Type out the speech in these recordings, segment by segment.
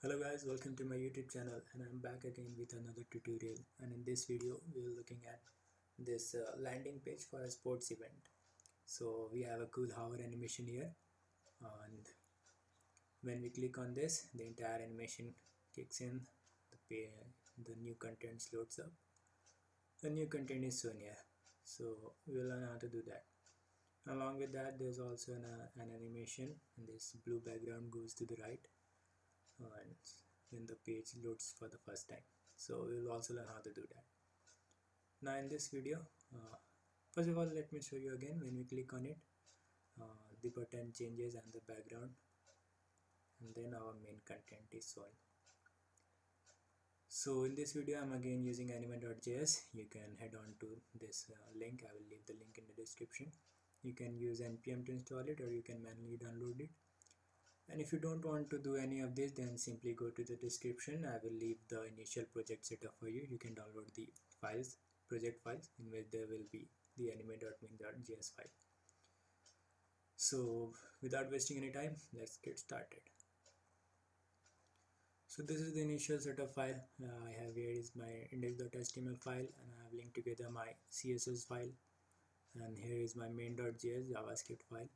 Hello guys, welcome to my YouTube channel, and I'm back again with another tutorial. And in this video we are looking at this landing page for a sports event. So we have a cool hover animation here, and when we click on this, the entire animation kicks in, the new content loads up, the new content is shown here. So we'll learn how to do that. Along with that, there's also an animation, and this blue background goes to the right and then the page loads for the first time. So we'll also learn how to do that. Now in this video, first of all, let me show you again. When we click on it, the button changes and the background, and then our main content is shown. So in this video I'm again using anime.js. you can head on to this link. I will leave the link in the description. You can use npm to install it, or you can manually download it. And if you don't want to do any of this, then simply go to the description. I will leave the initial project setup for you. You can download the files, project files, in which there will be the anime.min.js file. So without wasting any time, let's get started. So this is the initial setup file. I have here is my index.html file, and I have linked together my CSS file, and here is my main.js JavaScript file,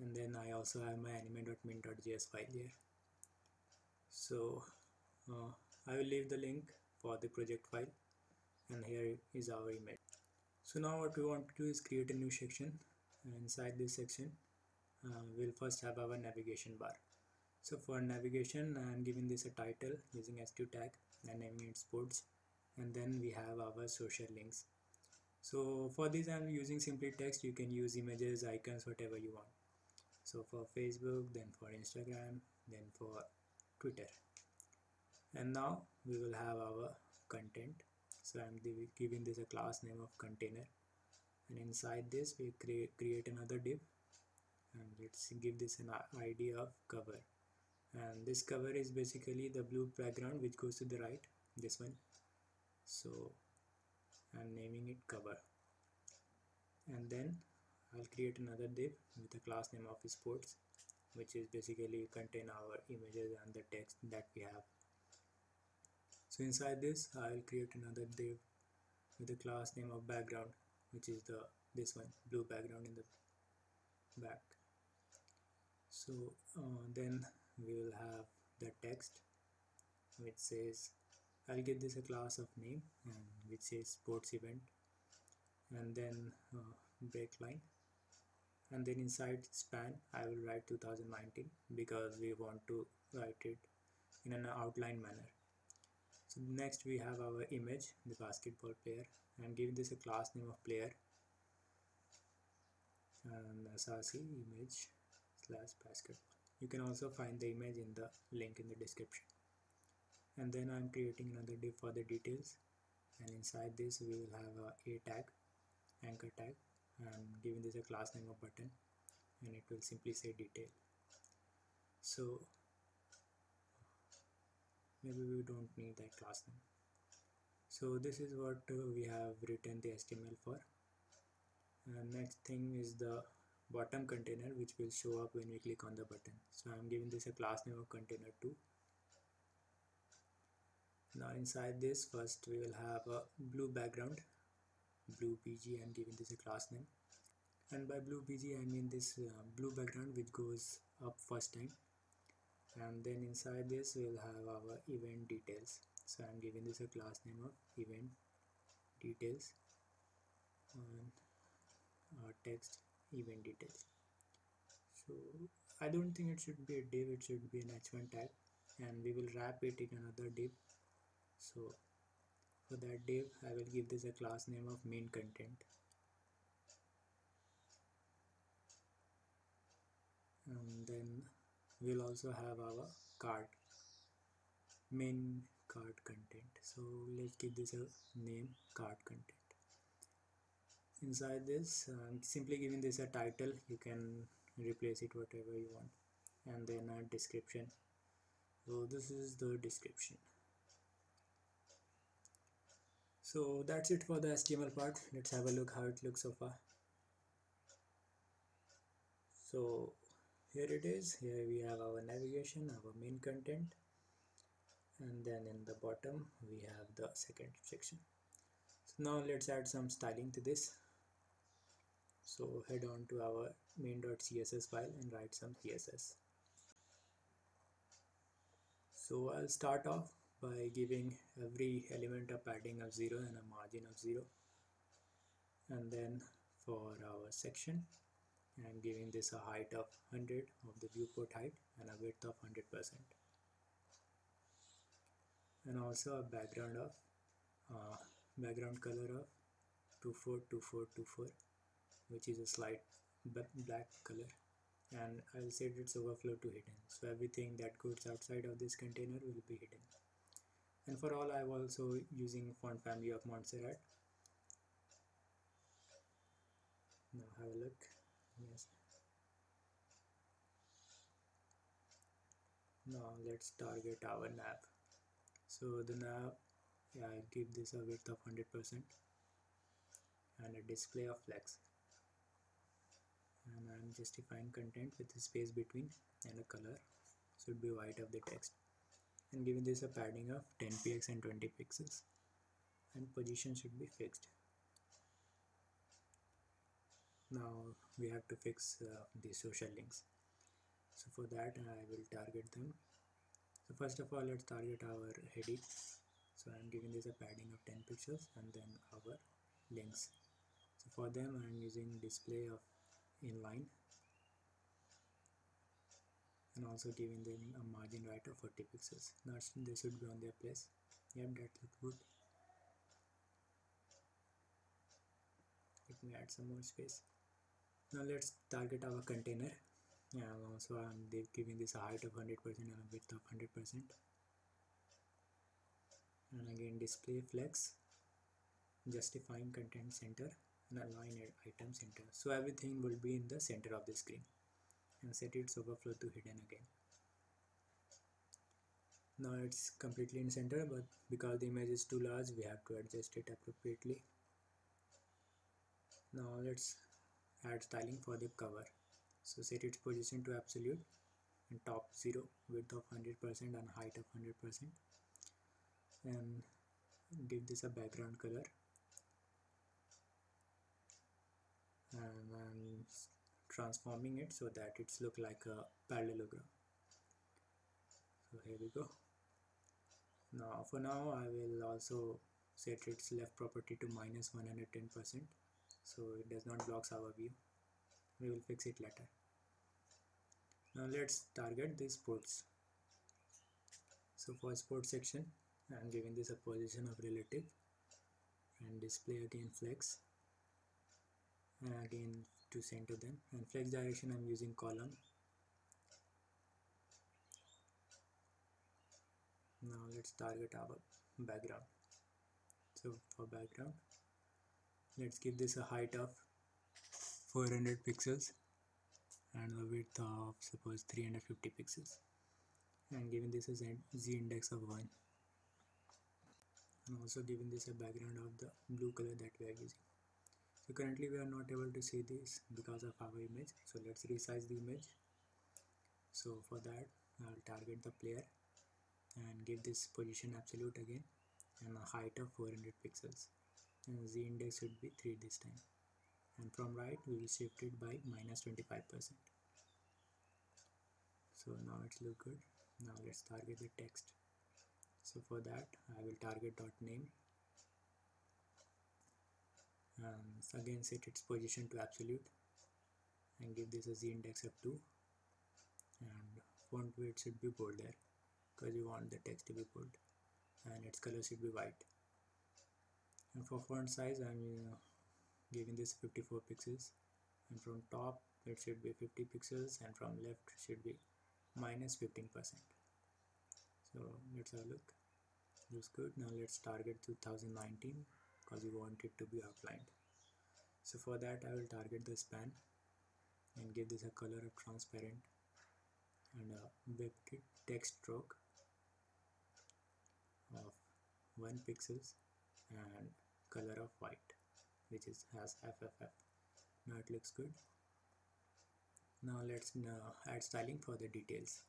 and then I also have my anime.min.js file here. So I will leave the link for the project file, and here is our image. So now what we want to do is create a new section, and inside this section we'll first have our navigation bar. So for navigation, I am giving this a title using h2 tag and naming it sports, and then we have our social links. So for this I am using simply text. You can use images, icons, whatever you want. So for Facebook, then for Instagram, then for Twitter. And now we will have our content. So I am giving this a class name of container, and inside this we create another div, and let's give this an ID of cover. And this cover is basically the blue background which goes to the right, this one. So I'm naming it cover, and then I'll create another div with the class name of sports, which is basically contain our images and the text that we have. So inside this I'll create another div with the class name of background, which is this one, blue background in the back. So then we will have the text which says, I'll give this a class of name, and which says sports event, and then breakline, and then inside span I will write 2019, because we want to write it in an outline manner. So next we have our image, the basketball player. I'm giving this a class name of player, and src image / basketball. You can also find the image in the link in the description. And then I'm creating another div for the details, and inside this we will have a tag, anchor tag. I'm giving this a class name of button, and it will simply say detail. So maybe we don't need that class name. So this is what we have written the HTML for. And next thing is the bottom container, which will show up when we click on the button. So I'm giving this a class name of container2. Now inside this, first we will have a blue background, blue BG. I'm giving this a class name, and by blue BG I mean this blue background which goes up first time. And then inside this we'll have our event details. So I'm giving this a class name of event details, and our text event details. So I don't think it should be a div, it should be an h1 tag, and we will wrap it in another div. So for that div I will give this a class name of main content, and then we'll also have our card, main card content. So let's give this a name, card content. Inside this I'm simply giving this a title. You can replace it whatever you want, and then a description. So this is the description. So that's it for the HTML part. Let's have a look how it looks so far. So here it is. Here we have our navigation, our main content, and then in the bottom we have the second section. So now let's add some styling to this. So head on to our main.css file and write some CSS. So I'll start off by giving every element a padding of 0 and a margin of 0, and then for our section I'm giving this a height of 100 of the viewport height and a width of 100%, and also a background of background color of 242424, which is a slight black color, and I'll set its overflow to hidden, so everything that goes outside of this container will be hidden. And for all I'm also using font family of Montserrat. Now have a look. Yes. Now let's target our nav. So the nav, I give this a width of 100% and a display of flex, and I'm justifying content with a space between and a color should be white of the text, and giving this a padding of 10 px and 20 pixels, and position should be fixed. Now we have to fix the social links, so for that I will target them. So first of all let's target our heading, so I'm giving this a padding of 10 pixels and then our links. So for them I'm using display of inline and also giving them a margin right of 40 pixels. Now they should be on their place. Yep, that looks good. Let me add some more space. Now let's target our container. Yeah, also I'm giving this a height of 100% and a width of 100%. And again display flex, justifying content center, and align item center, so everything will be in the center of the screen, and set its overflow to hidden again. Now it's completely in center, but because the image is too large we have to adjust it appropriately. Now let's add styling for the cover, so set its position to absolute and top 0, width of 100% and height of 100%, and give this a background color, and I'm transforming it so that it's look like a parallelogram. So here we go. Now for now I will also set its left property to -110%, so it does not blocks our view. We will fix it later. Now let's target the sports. So for sports section I'm giving this a position of relative and display again flex, and again to center them, and flex direction I'm using column. Now let's target our background. So for background let's give this a height of 400 pixels and a width of suppose 350 pixels, and giving this a z index of 1, and also giving this a background of the blue color that we are using. So currently we are not able to see this because of our image, so let's resize the image. So for that I'll target the player and give this position absolute again and a height of 400 pixels and z index should be 3 this time, and from right we will shift it by -25%. So now it's look good. Now let's target the text. So for that I will target .name and again set its position to absolute and give this a z index of 2, and font weight should be bold there because we want the text to be bold, and its color should be white. And for font size I'm giving this 54 pixels, and from top it should be 50 pixels and from left it should be -15%. So let's have a look. Looks good. Now let's target 2019 because we want it to be outlined. So for that I will target the span and give this a color of transparent and a WebKit text stroke of 1 pixels and color of white, which has FFF. Now it looks good. Now let's add styling for the details.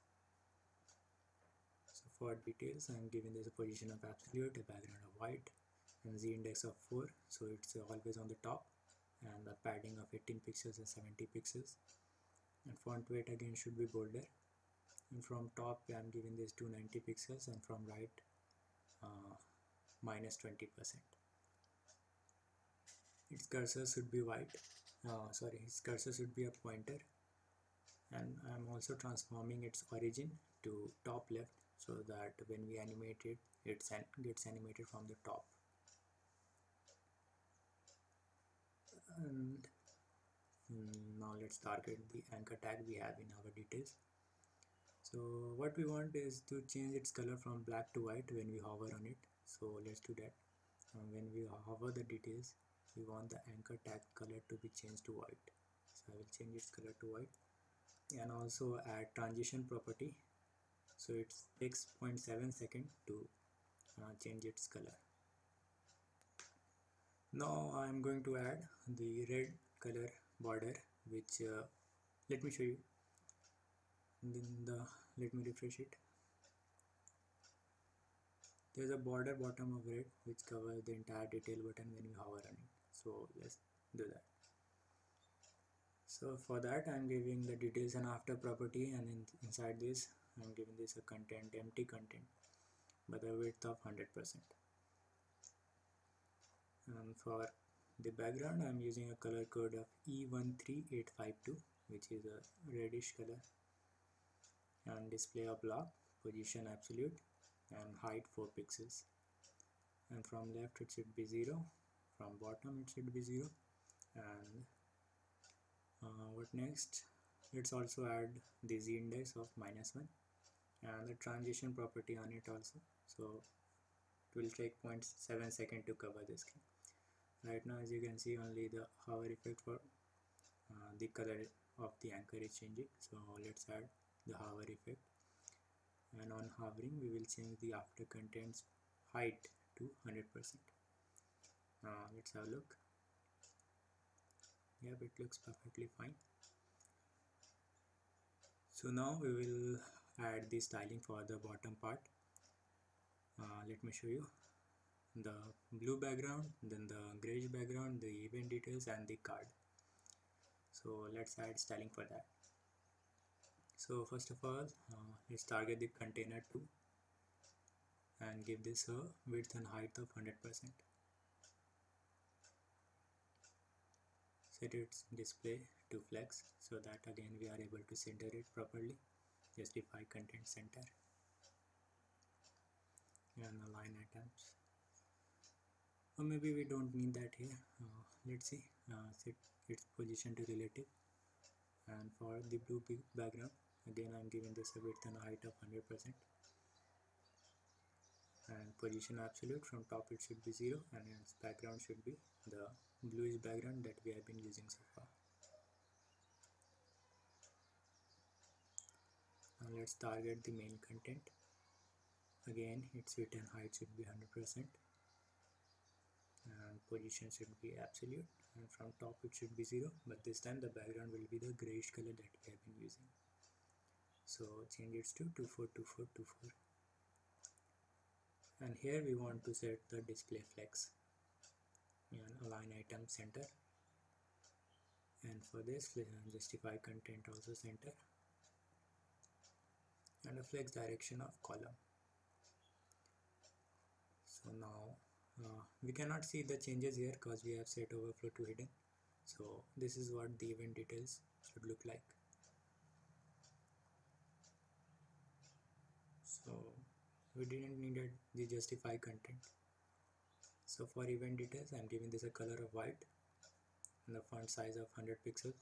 So for details, I'm giving this a position of absolute, a background of white, and z index of 4, so it's always on the top, and the padding of 18 pixels and 70 pixels, and font weight again should be bolder. And from top I'm giving this 290 pixels, and from right -20%. Its cursor should be white, his cursor should be a pointer, and I'm also transforming its origin to top left so that when we animate it, it gets animated from the top. And now let's target the anchor tag we have in our details. So what we want is to change its color from black to white when we hover on it, so let's do that. When we hover the details, we want the anchor tag color to be changed to white, so I will change its color to white, and also add transition property, so it takes 0.7 seconds to change its color. Now I am going to add the red color border, which let me show you. Let me refresh it. There's a border bottom of red which covers the entire detail button when we hover on it, so let's do that. So for that I'm giving the details and after property, and inside this I'm giving this a content, empty content, but a width of 100%. And for the background I'm using a color code of E13852, which is a reddish color, and display a block, position absolute, and height 4 pixels, and from left it should be 0, from bottom it should be 0, and what next, let's also add the z index of -1 and the transition property on it also, so it will take 0.7 seconds to cover this thing. Right now as you can see, only the hover effect for the color of the anchor is changing, so let's add the hover effect, and on hovering we will change the after contents height to 100%. Now let's have a look. Yep, it looks perfectly fine. So now we will add the styling for the bottom part. Let me show you the blue background, then the grayish background, the event details, and the card. So let's add styling for that. So first of all, let's target the container 2 and give this a width and height of 100%. Set its display to flex so that again we are able to center it properly. Just define content center and align items. Or maybe we don't need that here. Let's see. Set its position to relative. And for the blue background, again I'm giving this a width and height of 100%, and position absolute, from top it should be 0, and its background should be the bluish background that we have been using so far. Now let's target the main content. Again its width and height should be 100%, and position should be absolute, and from top it should be 0, but this time the background will be the grayish color that we have been using, so change it to 242424, and here we want to set the display flex and align item center, and for this justify content also center, and a flex direction of column. So now we cannot see the changes here because we have set overflow to hidden, so this is what the event details should look like. So we didn't need the justify content. So for event details, I am giving this a color of white and the font size of 100 pixels,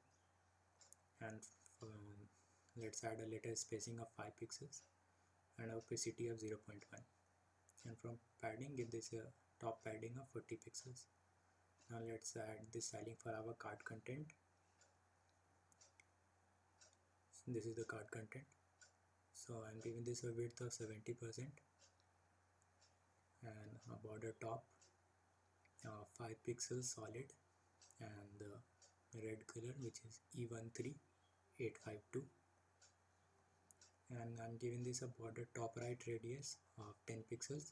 and let's add a letter spacing of 5 pixels and opacity of 0.1, and from padding give this a top padding of 40 pixels. Now let's add the styling for our card content. So this is the card content. So I'm giving this a width of 70% and a border top 5 pixels solid, and the red color which is E13852, and I'm giving this a border top right radius of 10 pixels,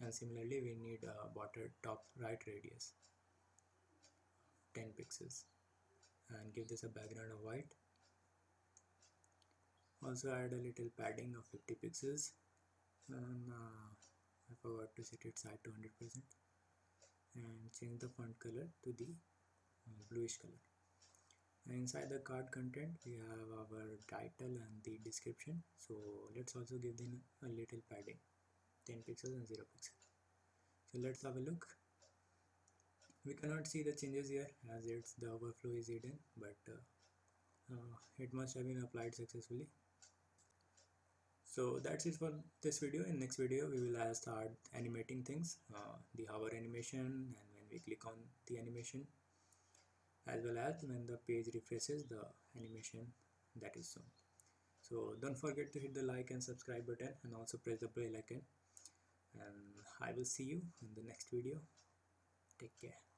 and similarly we need a border top right radius 10 pixels and give this a background of white. Also add a little padding of 50 pixels and I forgot to set its height to 100% and change the font color to the bluish color. And inside the card content we have our title and the description, so let's also give them a little padding 10 pixels and 0 pixel. So let's have a look. We cannot see the changes here as it's the overflow is hidden, but it must have been applied successfully. So that's it for this video. In next video we will start animating things, the hover animation, and when we click on the animation, as well as when the page refreshes the animation that is shown. So don't forget to hit the like and subscribe button and also press the bell icon, and I will see you in the next video. Take care.